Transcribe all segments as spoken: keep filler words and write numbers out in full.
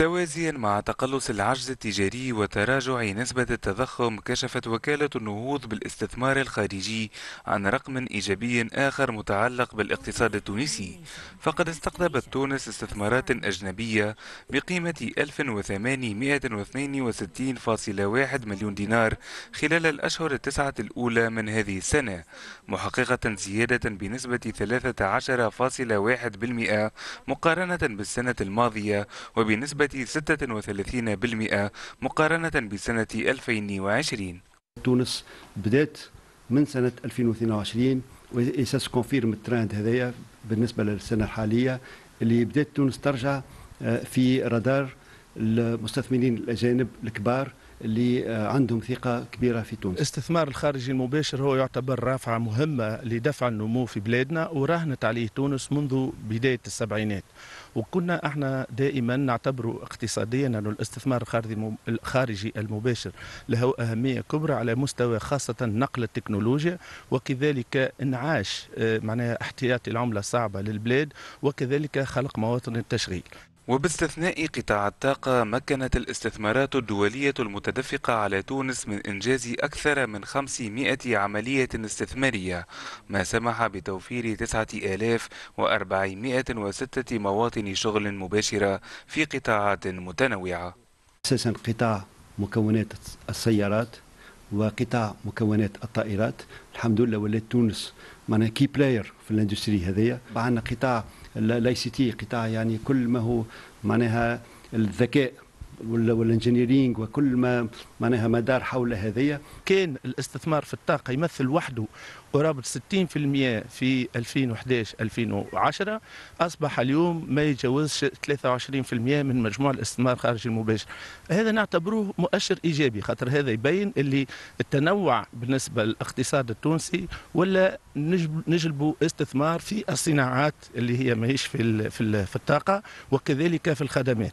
توازيا مع تقلص العجز التجاري وتراجع نسبة التضخم، كشفت وكالة النهوض بالاستثمار الخارجي عن رقم إيجابي آخر متعلق بالاقتصاد التونسي، فقد استقطبت تونس استثمارات أجنبية بقيمة ألف وثمانمئة واثنين وستين فاصلة واحد مليون دينار خلال الأشهر التسعة الأولى من هذه السنة، محققة زيادة بنسبة ثلاثة عشر فاصلة واحد بالمئة مقارنة بالسنة الماضية وبنسبة ستة وثلاثين بالمئة مقارنة بسنة ألفين وعشرين. تونس بدأت من سنة ألفين واثنين وعشرين وإساس كونفيرم الترند هذايا بالنسبة للسنة الحالية اللي بدأت تونس ترجع في رادار المستثمرين الأجانب الكبار اللي عندهم ثقة كبيرة في تونس. الاستثمار الخارجي المباشر هو يعتبر رافعة مهمة لدفع النمو في بلادنا، وراهنت عليه تونس منذ بداية السبعينات، وكنا احنا دائما نعتبر اقتصاديا أن الاستثمار الخارجي المباشر له أهمية كبرى على مستوى خاصة نقل التكنولوجيا، وكذلك انعاش معناها احتياطي العملة صعبة للبلاد، وكذلك خلق مواطن التشغيل. وباستثناء قطاع الطاقة، مكنت الاستثمارات الدولية المتدفقة على تونس من إنجاز أكثر من خمسمئة عملية استثمارية، ما سمح بتوفير تسعة آلاف وأربعمئة وستة مواطن شغل مباشرة في قطاعات متنوعة. أساسا قطاع مكونات السيارات وقطاع مكونات الطائرات، الحمد لله ولات تونس معنا كي بلاير في الاندستري هذيا. عندنا قطاع الاي سي تي، قطاع يعني كل ما هو معناها الذكاء والانجنييرينج وكل ما معناها مدار حول هذيا. كان الاستثمار في الطاقه يمثل وحده قرابه ستين بالمئة في ألفين وأحد عشر ألفين وعشرة، اصبح اليوم ما يتجاوزش ثلاثة وعشرين بالمئة من مجموع الاستثمار الخارجي المباشر. هذا نعتبروه مؤشر ايجابي، خاطر هذا يبين اللي التنوع بالنسبه للاقتصاد التونسي، ولا نجلبوا استثمار في الصناعات اللي هي ماهيش في في الطاقه وكذلك في الخدمات.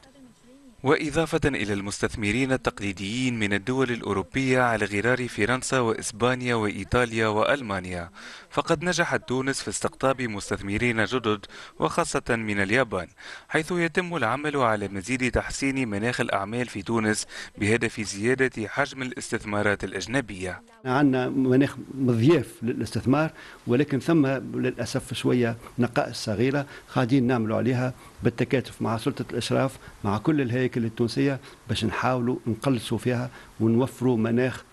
وإضافة إلى المستثمرين التقليديين من الدول الأوروبية على غرار فرنسا وإسبانيا وإيطاليا وألمانيا، فقد نجحت تونس في استقطاب مستثمرين جدد وخاصة من اليابان، حيث يتم العمل على مزيد تحسين مناخ الأعمال في تونس بهدف زيادة حجم الاستثمارات الأجنبية. عندنا مناخ مضياف للاستثمار، ولكن ثم للأسف شوية نقائص صغيرة قاعدين نعملوا عليها بالتكاتف مع سلطة الإشراف مع كل الهياكل التونسية باش نحاولوا نقلصوا فيها ونوفروا مناخ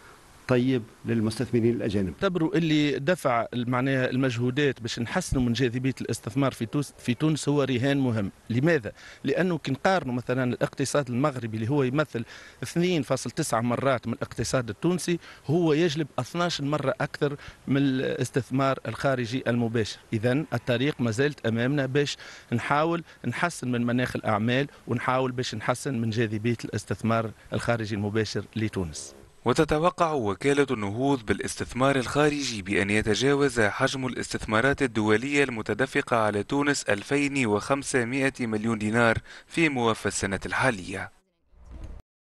طيب للمستثمرين الأجانب. اعتبروا اللي دفع معناها المجهودات باش نحسنوا من جاذبية الاستثمار في تونس في تونس هو رهان مهم. لماذا؟ لأنه كي نقارنوا مثلا الاقتصاد المغربي اللي هو يمثل اثنين فاصلة تسعة مرات من الاقتصاد التونسي، هو يجلب اثناعش مرة أكثر من الاستثمار الخارجي المباشر. إذن الطريق ما زالت أمامنا باش نحاول نحسن من مناخ الأعمال ونحاول باش نحسن من جاذبية الاستثمار الخارجي المباشر لتونس. وتتوقع وكالة النهوض بالاستثمار الخارجي بأن يتجاوز حجم الاستثمارات الدولية المتدفقة على تونس ألفين وخمسمئة مليون دينار في موافى السنة الحالية.